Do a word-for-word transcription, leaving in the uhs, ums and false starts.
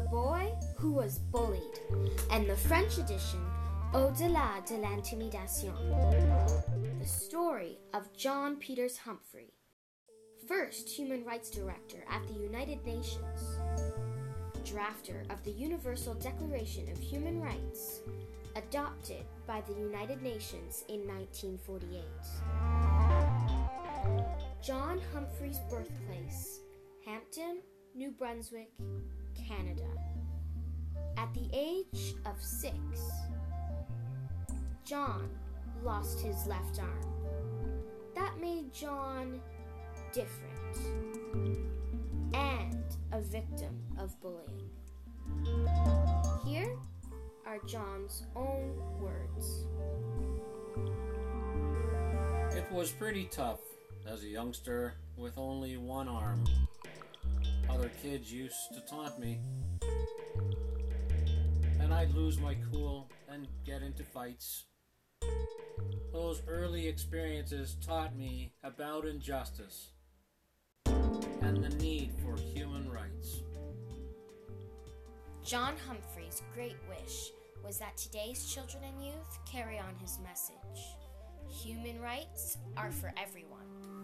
The Boy Who Was Bullied, and the French edition, Au-delà de l'Intimidation. The story of John Peters Humphrey, first human rights director at the United Nations, drafter of the Universal Declaration of Human Rights, adopted by the United Nations in nineteen forty-eight. John Humphrey's birthplace, Hampton, New Brunswick, Canada. At the age of six, John lost his left arm. That made John different and a victim of bullying. Here are John's own words. It was pretty tough as a youngster with only one arm. Other kids used to taunt me, and I'd lose my cool and get into fights. Those early experiences taught me about injustice and the need for human rights. John Humphrey's great wish was that today's children and youth carry on his message. Human rights are for everyone.